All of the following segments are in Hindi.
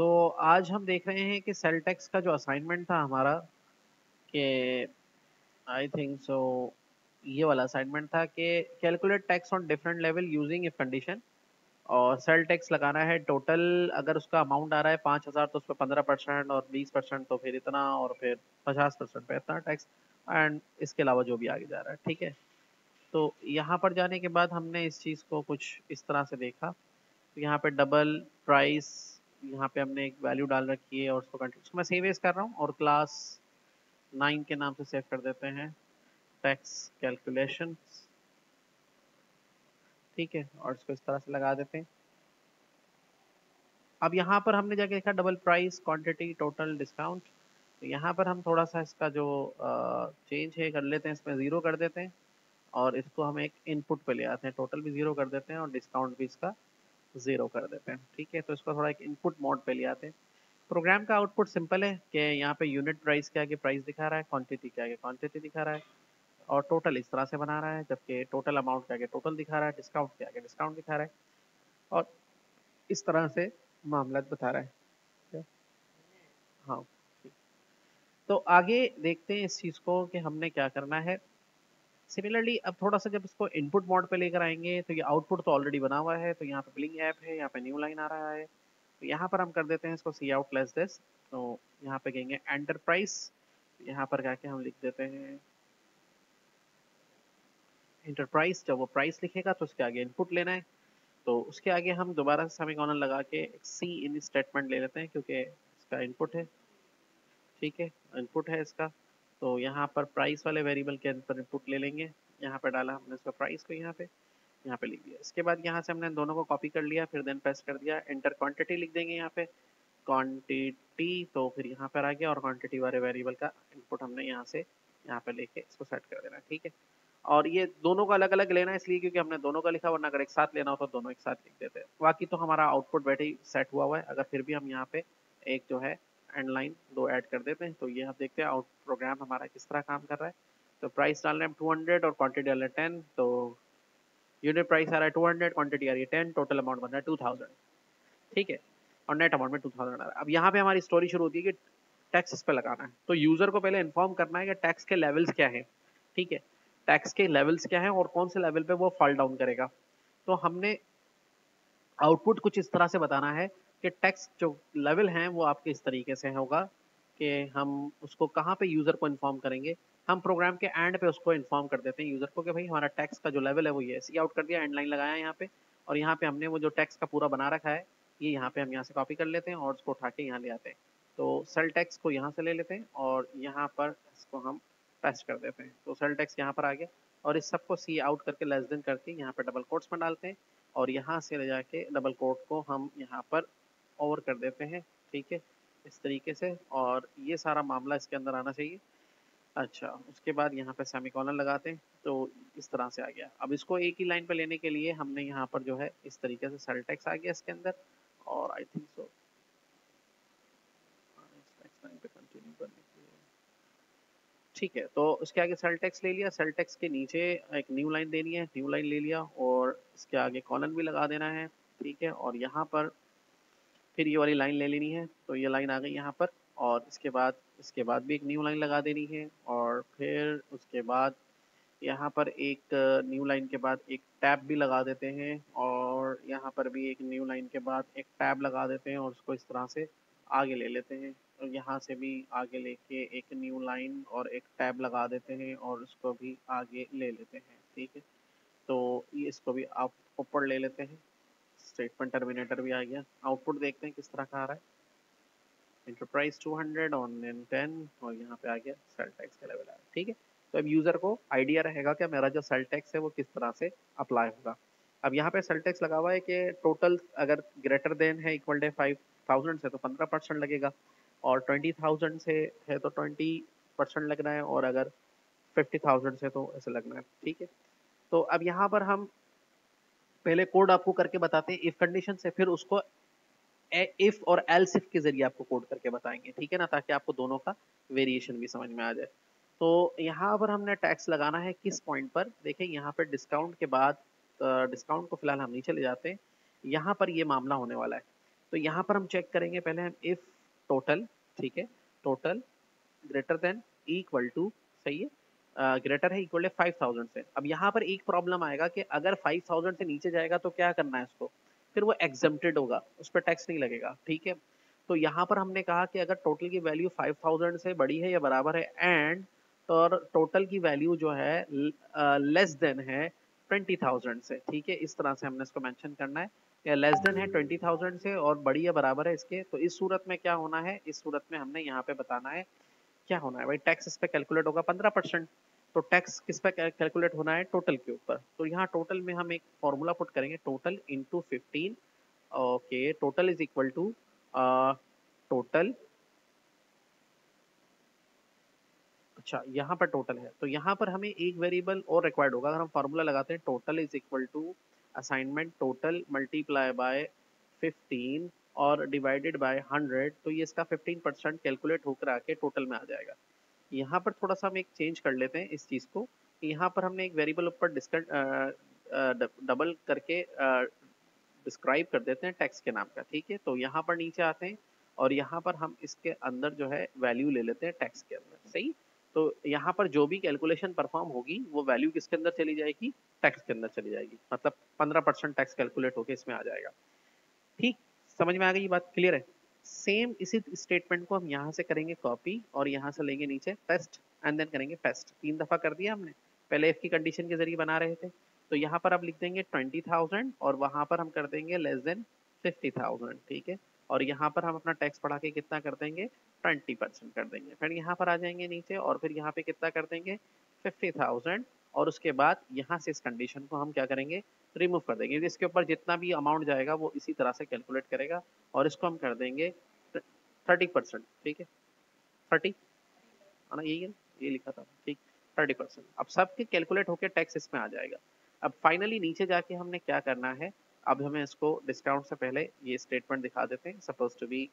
तो आज हम देख रहे हैं कि सेल टैक्स का जो असाइनमेंट था हमारा, कि आई थिंक सो ये वाला असाइनमेंट था कि calculate tax on different level using if condition, और सेल टैक्स लगाना है टोटल। अगर उसका अमाउंट आ रहा है 5,000 तो उस पर 15% और 20% तो फिर इतना, और फिर 50% पे इतना टैक्स, एंड इसके अलावा जो भी आगे जा रहा है। ठीक है, तो यहाँ पर जाने के बाद हमने इस चीज़ को कुछ इस तरह से देखा। तो यहाँ पे डबल प्राइस, यहाँ पे हमने एक वैल्यू डाल रखी है और उसको कंट्रोल, मैं सेव एज कर रहा हूँ और क्लास 9 के नाम से सेव कर देते हैं, टैक्स कैलकुलेशन। ठीक है, और इसको इस तरह से लगा देते हैं। अब यहाँ पर हमने जाके देखा double price, quantity, total, discount. तो यहाँ पर हम थोड़ा सा इसका जो चेंज है कर लेते हैं, इसमें 0 कर देते हैं और इसको हम एक इनपुट पे ले आते हैं। टोटल भी 0 कर देते हैं और डिस्काउंट भी इसका 0 कर देते हैं। ठीक है, तो इसको थोड़ा एक इनपुट मोड पे ले आते हैं। प्रोग्राम का आउटपुट सिंपल है कि यहाँ पे यूनिट प्राइस के आगे प्राइस दिखा रहा है, क्वांटिटी के आगे क्वांटिटी दिखा रहा है, और टोटल इस तरह से बना रहा है, जबकि टोटल अमाउंट के आगे टोटल दिखा रहा है, डिस्काउंट के आगे डिस्काउंट दिखा रहा है, और इस तरह से मामला बता रहा है। हाँ, तो आगे देखते हैं इस चीज़ को कि हमने क्या करना है। सिमिलरली अब थोड़ा सा जब इसको इनपुट मोड पे लेकर आएंगे तो ये आउटपुट तो ऑलरेडी बना हुआ है। तो यहाँ पे ब्लिंग ऐप है, यहाँ पे न्यू लाइन आ रहा है, तो यहाँ पर हम कर देते हैं इसको सी आउट लेस दिस। तो यहाँ पे कहेंगे एंटरप्राइज, यहाँ पर जाके हम लिख देते हैं एंटरप्राइज। जब वो प्राइस लिखेगा तो उसके आगे इनपुट लेना है, तो उसके आगे हम दोबारा से सेमीकोलन लगा के सी इन स्टेटमेंट ले लेते हैं, क्योंकि इसका इनपुट है। ठीक है, इनपुट है इसका, तो यहाँ पर प्राइस वाले वेरिएबल के अंदर इनपुट ले लेंगे। यहाँ पर डाला हमने इसका प्राइस को, यहाँ पे लिख दिया। इसके बाद यहाँ से हमने दोनों को कॉपी कर लिया, फिर देन प्रेस कर दिया एंटर, क्वांटिटी लिख देंगे यहाँ पे, क्वांटिटी। तो फिर यहाँ पर आ गया और क्वांटिटी वाले वेरिएबल का इनपुट हमने यहाँ से यहाँ पे लेके इसको सेट कर देना। ठीक है, और ये दोनों का अलग अलग लेना है इसलिए क्योंकि हमने दोनों का लिखा, वरना अगर एक साथ लेना हो तो दोनों एक साथ लिख देते हैं। बाकी तो हमारा आउटपुट बैठे ही सेट हुआ हुआ है। अगर फिर भी हम यहाँ पे एक जो है एंड लाइन 2 ऐड कर देते हैं तो ये आप देखते हैं आउट प्रोग्राम हमारा किस तरह काम कर रहा है। तो प्राइस डाल रहे हैं 200 और क्वांटिटी डाल रहे हैं 10। तो यूनिट प्राइस आ रहा है 200, क्वांटिटी आ रही है 10, टोटल अमाउंट बन रहा है 2000। ठीक है, और नेट अमाउंट में 2000 आ रहा है। अब यहाँ पे हमारी स्टोरी शुरू होती है कि टैक्स इस पर लगाना है। तो यूज़र को पहले इन्फॉर्म करना है कि टैक्स के लेवल्स क्या हैं। ठीक है, टैक्स के लेवल्स क्या हैं और कौन से लेवल पर वो फॉल डाउन करेगा। तो हमने आउटपुट कुछ इस तरह से बताना है कि टैक्स जो लेवल हैं वो आपके इस तरीके से होगा कि हम उसको कहाँ पे यूज़र को इन्फॉर्म करेंगे। हम प्रोग्राम के एंड पे उसको इन्फॉर्म कर देते हैं यूज़र को कि भाई हमारा टैक्स का जो लेवल है वो ये सी आउट कर दिया, एंड लाइन लगाया यहाँ पे, और यहाँ पे हमने वो जो टैक्स का पूरा बना रखा है ये यहाँ पे हम यहाँ से कॉपी कर लेते हैं और उसको उठा के यहाँ ले आते हैं। तो सेल टैक्स को यहाँ से ले लेते हैं और यहाँ पर इसको हम पेस्ट कर देते हैं। तो सेल टैक्स यहाँ पर आ गया और इस सबको सी आउट करके लेस देन करके यहाँ पर डबल कोट्स में डालते हैं और यहाँ से ले जाके डबल कोट को हम यहाँ पर ओवर कर देते हैं। ठीक है, इस तरीके से, और ये सारा मामला इसके अंदर आना चाहिए। अच्छा, उसके बाद यहाँ पे सेमीकोलन लगाते हैं तो इस तरह से आ गया। अब इसको एक ही लाइन पे लेने के लिए हमने यहाँ पर जो है इस तरीके से सेल टैक्स आ गया इसके अंदर, और आई थिंक सो कंटिन्यू करने के लिए। ठीक है, तो उसके आगे सेल टैक्स ले लिया, सेल टैक्स के नीचे एक न्यू लाइन देनी है, न्यू लाइन ले लिया और इसके आगे कॉलन भी लगा देना है। ठीक है, और यहाँ पर फिर ये वाली लाइन ले लेनी है, तो ये लाइन आ गई यहाँ पर, और इसके बाद भी एक न्यू लाइन लगा देनी है, और फिर उसके बाद यहाँ पर एक न्यू लाइन के बाद एक टैब भी लगा देते हैं, और यहाँ पर भी एक न्यू लाइन के बाद एक टैब लगा देते हैं और उसको इस तरह से आगे ले लेते हैं। और यहाँ से भी आगे लेके एक न्यू लाइन और एक टैब लगा देते हैं और उसको भी आगे ले लेते हैं। ठीक है, तो ये इसको भी आप ऊपर ले लेते हैं। स्टेटमेंट टर्मिनेटर भी आ गया। आउटपुट देखते हैं किस तरह का आ रहा है। एंटरप्राइज 200 ऑन एन 10 और यहाँ पे आ गया सेल टैक्स का लेवल आ रहा है। ठीक है, तो अब यूज़र को आइडिया रहेगा कि मेरा जो सेल टैक्स है वो किस तरह से अप्लाई होगा। अब यहाँ पे सेल टैक्स लगा हुआ है कि टोटल अगर ग्रेटर देन है इक्वल डे 5000 से तो 15% लगेगा, और 20000 से है तो 20% लगना है, और अगर 50000 से तो ऐसे लगना है। ठीक है, तो अब यहाँ पर हम पहले कोड आपको करके बताते हैं इफ कंडीशन से, फिर उसको इफ और एल्स इफ के जरिए आपको कोड करके बताएंगे। ठीक है ना, ताकि आपको दोनों का वेरिएशन भी समझ में आ जाए। तो यहाँ पर हमने टैक्स लगाना है किस पॉइंट पर, देखें यहाँ पर डिस्काउंट के बाद, डिस्काउंट को फिलहाल हम नीचे ले जाते हैं। यहाँ पर ये मामला होने वाला है तो यहाँ पर हम चेक करेंगे, पहले हम इफ टोटल, ठीक है, total greater than equal to, सही है, ग्रेटर है इक्वल है 5000 से। अब यहाँ पर एक प्रॉब्लम आएगा कि अगर 5000 से नीचे जाएगा तो क्या करना है इसको, फिर वो एग्जम्प्टेड होगा, उस पर टैक्स नहीं लगेगा, ठीक है। तो यहाँ पर हमने कहा कि अगर टोटल की वैल्यू 5000 से बड़ी है या बराबर है एंड और टोटल की वैल्यू जो है लेस देन है 20,000 से, ठीक है, इस तरह से हमने इसको मेंशन करना है, या लेस देन है 20,000 से और बड़ी या बराबर है इसके। तो इस सूरत में क्या होना है, इस सूरत में हमने यहाँ पे बताना है क्या होना है भाई, टैक्स इस पे कैलकुलेट होगा 15%। तो टैक्स किस पे कैलकुलेट होना है, टोटल के ऊपर। तो यहाँ टोटल में हम एक फॉर्मूला पुट करेंगे, total into 15, okay, total is equal to total, अच्छा यहाँ पर टोटल है, तो यहाँ पर हमें एक वेरिएबल और रिक्वायर्ड होगा। अगर हम फार्मूला लगाते हैं total is equal to assignment total multiply by 15 और डिवाइडेड बाय 100, तो ये इसका 15% कैलकुलेट होकर आके टोटल में आ जाएगा। यहाँ पर थोड़ा सा हम एक चेंज कर लेते हैं इस चीज़ को, यहाँ पर हमने एक वेरिएबल ऊपर डबल करके डिस्क्राइब कर देते हैं टैक्स के नाम का, ठीक है। तो यहाँ पर नीचे आते हैं और यहाँ पर हम इसके अंदर जो है वैल्यू ले लेते हैं टैक्स के अंदर, सही। तो यहाँ पर जो भी कैलकुलेशन परफॉर्म होगी वो वैल्यू किसके अंदर चली जाएगी, टैक्स के अंदर चली जाएगी, मतलब 15% टैक्स कैलकुलेट होकर इसमें आ जाएगा, ठीक, समझ में आ गई, ये बात क्लियर है। सेम इसी स्टेटमेंट को हम यहाँ से करेंगे कॉपी और यहाँ से लेंगे नीचे पेस्ट एंड देन करेंगे पेस्ट, 3 दफ़ा कर दिया हमने, पहले एफ की कंडीशन के जरिए बना रहे थे। तो यहाँ पर आप लिख देंगे 20,000 और वहाँ पर हम कर देंगे लेस देन 50,000, ठीक है, और यहाँ पर हम अपना टैक्स बढ़ा के कितना कर देंगे, 20% कर देंगे, फिर यहाँ पर आ जाएंगे नीचे और फिर यहाँ पे कितना कर देंगे 50,000 और उसके बाद यहाँ से इस कंडीशन को हम क्या करेंगे, रिमूव कर देंगे। इसके ऊपर जितना भी अमाउंट जाएगा वो इसी तरह से कैलकुलेट करेगा और इसको हम कर देंगे 30%, ठीक है, 30 है ना, यही है, ये लिखा था, ठीक, 30%। अब सब के कैलकुलेट होकर टैक्स इसमें आ जाएगा। अब फाइनली नीचे जाके हमने क्या करना है, अब हमें इसको डिस्काउंट से पहले ये स्टेटमेंट दिखा देते हैं, सपोज टू बी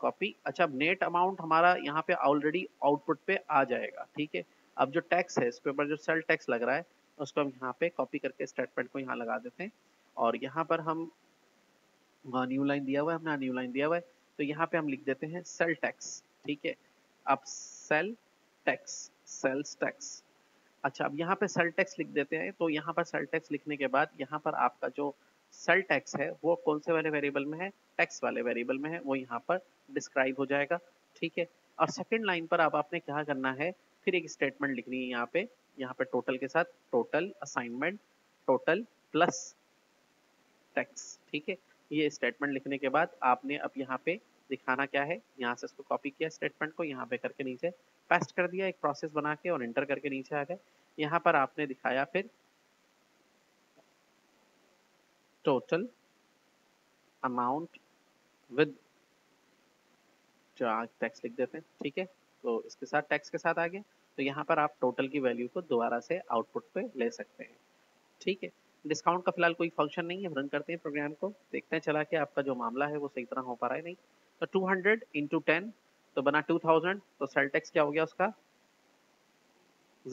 कॉपी, अच्छा नेट अमाउंट हमारा यहाँ पे ऑलरेडी आउटपुट पे आ जाएगा, ठीक है। अब जो टैक्स है इसके ऊपर जो सेल टैक्स लग रहा है उसको हम यहाँ पे कॉपी करके स्टेटमेंट को यहाँ लगा देते हैं और यहाँ पर हम न्यू लाइन दिया हुआ है, हमने न्यू लाइन दिया हुआ है, तो यहाँ पे हम लिख देते हैं सेल टैक्स, ठीक है। अब सेल टैक्स, सेल्स टैक्स, अच्छा अब यहाँ पे सेल टैक्स लिख देते हैं। तो यहाँ पर सेल टैक्स लिखने के बाद यहाँ पर आपका जो सेल टैक्स है वो कौन से वाले वेरिएबल में है, टैक्स वाले वेरिएबल में है, वो यहाँ पर डिस्क्राइब हो जाएगा, ठीक है। और सेकंड लाइन पर अब आपने क्या करना है, फिर एक स्टेटमेंट लिखनी है यहाँ पे टोटल के साथ, total assignment total plus tax, ठीक है। ये स्टेटमेंट लिखने के बाद आपने अब यहाँ पे दिखाना क्या है, यहाँ से इसको कॉपी किया स्टेटमेंट को, यहाँ पे करके नीचे पेस्ट कर दिया एक प्रोसेस बना के और एंटर करके नीचे आ गए। यहाँ पर आपने दिखाया फिर टोटल अमाउंट विद टैक्स लिख देते हैं, ठीक है, तो इसके साथ टैक्स के साथ आ गया। तो यहाँ पर आप टोटल की वैल्यू को दोबारा से आउटपुट पे ले सकते हैं, ठीक है। डिस्काउंट का फिलहाल कोई फंक्शन नहीं है, रन करते हैं प्रोग्राम को, देखते हैं चला के आपका जो मामला है वो सही तरह हो पा रहा है नहीं। तो 200 × 10 तो बना 2000, तो सेल टैक्स क्या हो गया उसका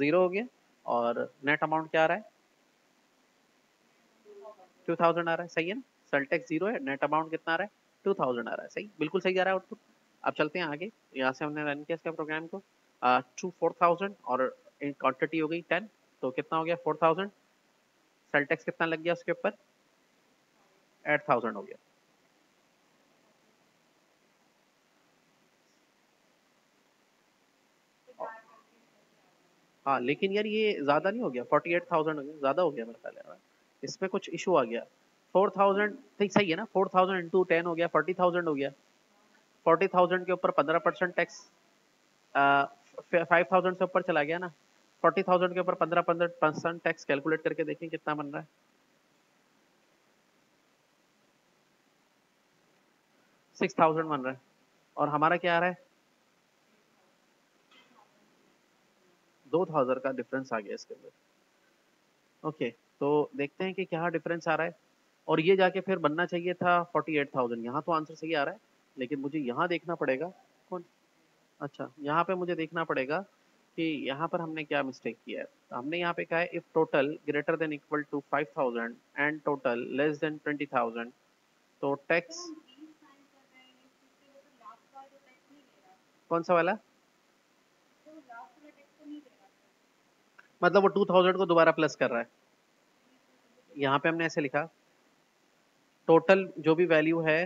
0 हो गया और नेट अमाउंट क्या आ रहा है 2000 आ रहा है, सही है ना। सेल टैक्स 0 है, नेट अमाउंट कितना आ रहा है 2000 आ रहा है, सही, बिल्कुल सही आ रहा है आउटपुट। अब चलते हैं आगे, यहाँ से हमने रन किया इसका प्रोग्राम को 4000 और क्वान्टिटी हो गई 10, तो कितना हो गया 4000, सेल टैक्स कितना लग गया उसके ऊपर 8000 हो गया, हाँ। लेकिन यार ये ज़्यादा नहीं हो गया, 48,000 हो गया, ज़्यादा हो गया मेरे ख्याल, इसमें कुछ इशू आ गया। 4000 ठीक, सही है ना, 4000 × 10 हो गया 40,000 हो गया, 40,000 के ऊपर 15% टैक्स, 5000 से ऊपर चला गया ना, 40,000 के ऊपर 15% टैक्स कैलकुलेट करके देखें कितना बन रहा है, 6000 बन रहा है। और हमारा क्या आ रहा है 2000 का डिफरेंस आ गया इसके अंदर, ओके। तो देखते हैं कि क्या डिफरेंस आ रहा है, और ये जाके फिर बनना चाहिए था 48,000, यहाँ तो आंसर सही आ रहा है लेकिन मुझे यहाँ देखना पड़ेगा कौन, अच्छा यहाँ पे मुझे देखना पड़ेगा कि यहाँ पर हमने क्या मिस्टेक किया है। तो हमने यहाँ पे कहा है if total greater than equal to 5000 and total less than 20,000, तो टैक्स कौन सा वाला? मतलब वो 2000 को दोबारा प्लस कर रहा है। यहाँ पे हमने ऐसे लिखा टोटल जो भी वैल्यू है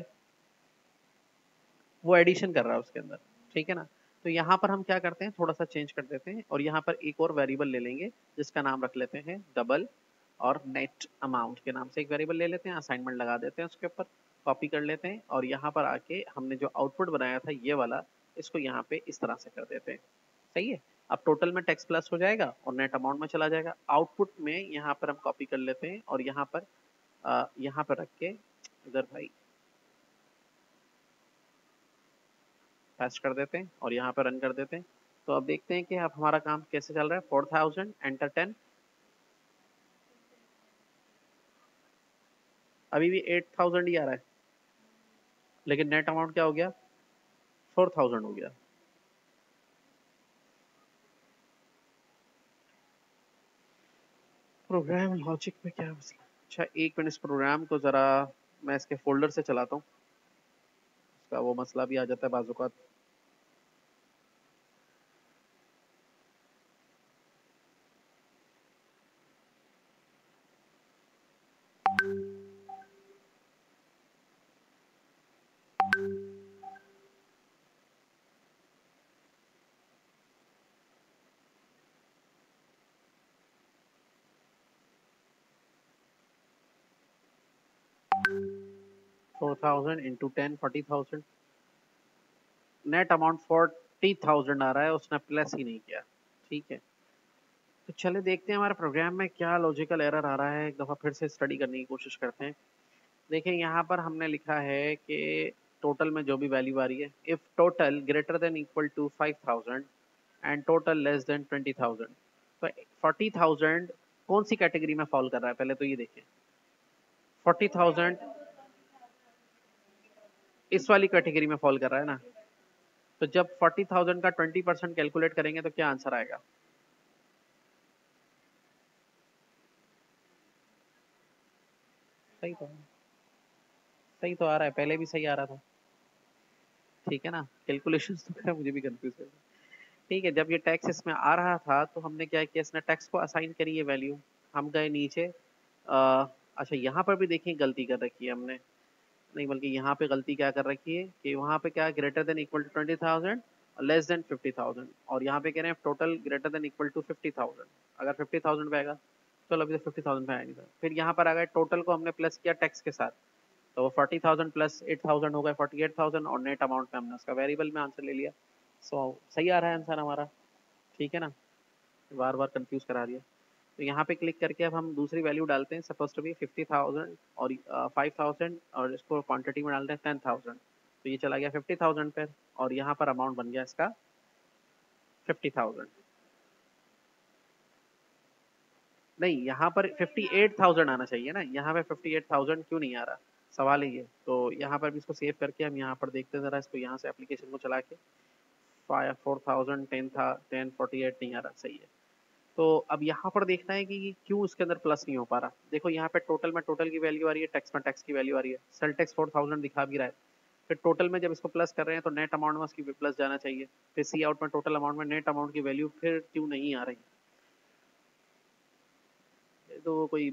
वो एडिशन कर रहा है उसके अंदर, ठीक है ना। तो यहाँ पर हम क्या करते हैं, थोड़ा सा चेंज कर देते हैं और यहाँ पर एक और वेरिएबल ले लेंगे जिसका नाम रख लेते हैं डबल और नेट अमाउंट के नाम से एक वेरिएबल ले लेते हैं, असाइनमेंट लगा देते हैं उसके ऊपर, कॉपी कर लेते हैं और यहाँ पर आके हमने जो आउटपुट बनाया था ये वाला, इसको यहाँ पे इस तरह से कर देते हैं, सही है। अब टोटल में टैक्स प्लस हो जाएगा और नेट अमाउंट में चला जाएगा। आउटपुट में यहाँ पर हम कॉपी कर लेते हैं और यहाँ पर रख के इधर भाई पेस्ट कर देते हैं और यहाँ पर रन कर देते हैं। तो अब देखते हैं कि अब हमारा काम कैसे चल रहा है। 4000 एंटर 10, अभी भी 8000 ही आ रहा है, लेकिन नेट अमाउंट क्या हो गया, 4000 हो गया। प्रोग्राम लॉजिक में क्या मसला? अच्छा एक मिनट, इस प्रोग्राम को जरा मैं इसके फोल्डर से चलाता हूँ, इसका वो मसला भी आ जाता है बाजुकात। into 10, 40,000 नेट अमाउंट 40,000 आ रहा है, उसने प्लस ही नहीं किया, ठीक है। तो चले देखते हैं हमारे प्रोग्राम में क्या लॉजिकल एरर आ रहा है, एक दफ़ा फिर से स्टडी करने की कोशिश करते हैं। देखें यहाँ पर हमने लिखा है कि टोटल में जो भी वैल्यू आ रही है, if total greater than equal to 5000 and total less than 20000, तो 40000 कौन सी कैटेगरी में फॉल कर रहा है पहले तो ये देखें। 40000 इस वाली कैटेगरी में फॉल कर रहा है ना, तो जब 40,000 का 20% कैलकुलेट करेंगे तो क्या आंसर आएगा? सही तो आ रहा है, पहले भी सही आ रहा था, ठीक है ना। कैलकुलेशंस तो मेरा मुझे भी कंफ्यूज है, ठीक है। जब ये टैक्स इसमें आ रहा था तो हमने क्या किया, इसने टैक्स को असाइन करी है वैल्यू, हम गए नीचे। अच्छा यहाँ पर भी देखिए गलती कर रखी है हमने, नहीं बल्कि यहाँ पे गलती क्या कर रखी है कि वहाँ पे क्या ग्रेटर देन इक्वल टू 20000 और लेस देन 50000, और यहाँ पे कह रहे हैं total greater than equal to 50000। अगर 50000 पे आएगा, चलो अभी तो 50000 पे आया नहीं था, फिर यहाँ पर आ गए टोटल को हमने प्लस किया टैक्स के साथ, तो वो 40000 प्लस 8000 हो गए 48000 और नेट अमाउंट में हमने उसका वेरिएबल में आंसर ले लिया। सो सही आ रहा है आंसर हमारा, ठीक है ना, बार बार कंफ्यूज करा दिया। तो यहाँ पे क्लिक करके अब हम दूसरी वैल्यू डालते हैं, सपोज टू बी 50000 और 5000 और इसको क्वांटिटी में डालते हैं 10000, तो ये चला गया 50000 पर और यहाँ पर अमाउंट बन गया इसका 50000। नहीं, यहाँ पर 58000 आना चाहिए ना, यहाँ पे 58000 क्यों नहीं आ रहा, सवाल है ये। तो यहाँ पर भी इसको सेव करके हम यहाँ पर देखते हैं ज़रा इसको, यहाँ से एप्लीकेशन को चला के 4000 10 था, 10 48 नहीं आ रहा, सही है। तो अब यहाँ पर देखना है कि क्यों इसके अंदर प्लस नहीं हो पा रहा। देखो यहाँ पे टोटल में टोटल की वैल्यू आ रही है, टैक्स में टैक्स की वैल्यू आ रही है, सेल टैक्स 4000 दिखा भी रहा है, फिर टोटल में जब इसको प्लस कर रहे हैं तो नेट अमाउंट में उसकी प्लस जाना चाहिए, फिर सी आउट में टोटल अमाउंट में नेट अमाउंट की वैल्यू फिर क्यों नहीं आ रही, तो कोई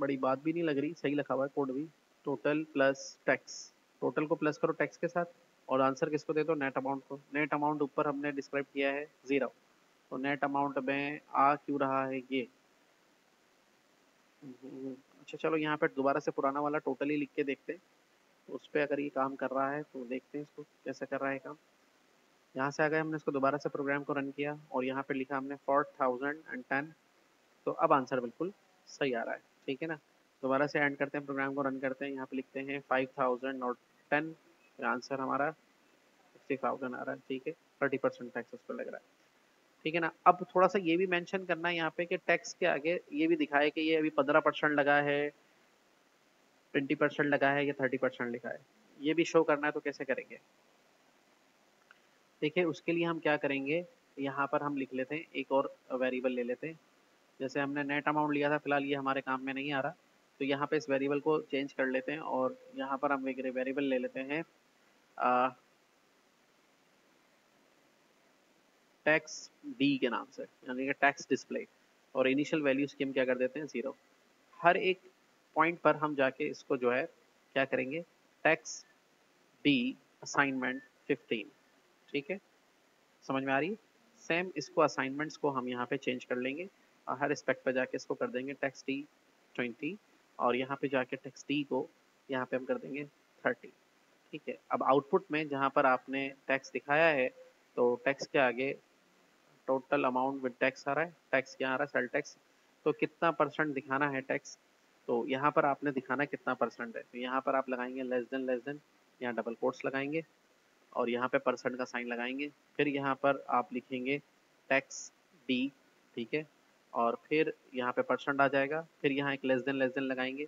बड़ी बात भी नहीं लग रही, सही लिखा हुआ है कोड भी। टोटल प्लस टैक्स, टोटल को प्लस करो टैक्स के साथ और आंसर किसको दे दो, नेट अमाउंट को। नेट अमाउंट ऊपर हमने डिस्क्राइब किया है 0, तो नेट अमाउंट में आ क्यों रहा है ये? अच्छा चलो यहाँ पे दोबारा से पुराना वाला टोटल ही लिख के देखते हैं, उस पर अगर ये काम कर रहा है तो देखते हैं इसको कैसे कर रहा है काम। यहाँ से आ गए, हमने इसको दोबारा से प्रोग्राम को रन किया और यहाँ पे लिखा हमने 4000 एंड 10, तो अब आंसर बिल्कुल सही आ रहा है, ठीक है ना। दोबारा से एंड करते हैं प्रोग्राम को, रन करते हैं, यहाँ पे लिखते हैं 5000 और 10, आंसर हमारा 60000 आ रहा है, ठीक है। 30% टैक्स उस पर लग रहा है, ठीक है ना। अब थोड़ा सा ये भी मेंशन करना है यहाँ पे कि टैक्स के आगे ये भी दिखाया कि ये अभी 15% लगा है, 20% लगा है या 30% लिखा है, ये भी शो करना है। तो कैसे करेंगे, देखिए उसके लिए हम क्या करेंगे, यहाँ पर हम लिख लेते हैं एक और वेरिएबल ले लेते हैं। जैसे हमने नेट अमाउंट लिया था, फिलहाल ये हमारे काम में नहीं आ रहा, तो यहाँ पर इस वेरिएबल को चेंज कर लेते हैं और यहाँ पर हम वेरिएबल ले लेते हैं टैक्स डी के नाम से, यानी कि टैक्स डिस्प्ले, और इनिशियल वैल्यू स्कीम क्या कर देते हैं, जीरो। हर एक पॉइंट पर हम जाके इसको जो है क्या करेंगे, टैक्स डी असाइनमेंट 15, ठीक है, समझ में आ रही है। सेम इसको असाइनमेंट्स को हम यहाँ पे चेंज कर लेंगे और हर स्पेक्ट पर जाके इसको कर देंगे टैक्स डी 20 और यहाँ पे जाके टैक्स डी को यहाँ पे हम कर देंगे 30, ठीक है। अब आउटपुट में जहाँ पर आपने टैक्स दिखाया है तो टैक्स के आगे टोटल अमाउंट विद टैक्स आ रहा है, टैक्स क्या आ रहा है, सेल टैक्स, तो कितना परसेंट दिखाना है टैक्स, तो यहाँ पर आपने दिखाना कितना परसेंट है, तो यहाँ पर आप लगाएंगे लेस देन यहाँ डबल कोट्स लगाएंगे और यहाँ पे परसेंट का साइन लगाएंगे, फिर यहाँ पर आप लिखेंगे टैक्स डी, ठीक है, और फिर यहाँ पे परसेंट आ जाएगा, फिर यहाँ एक लेस देन लगाएंगे,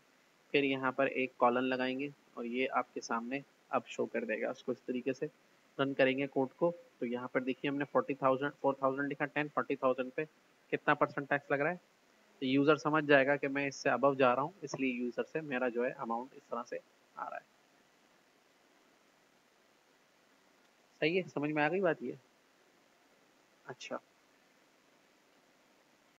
फिर यहाँ पर एक कॉलन लगाएंगे और ये आपके सामने अब शो कर देगा। उसको इस तरीके से रन करेंगे कोड को, तो यहाँ पर देखिए हमने 40,000 लिखा 10, 40,000 पे कितना परसेंट टैक्स लग रहा है, तो यूज़र समझ जाएगा कि मैं इससे अबव जा रहा हूँ, इसलिए यूज़र से मेरा जो है अमाउंट इस तरह से आ रहा है। सही है, समझ में आ गई बात ये। अच्छा।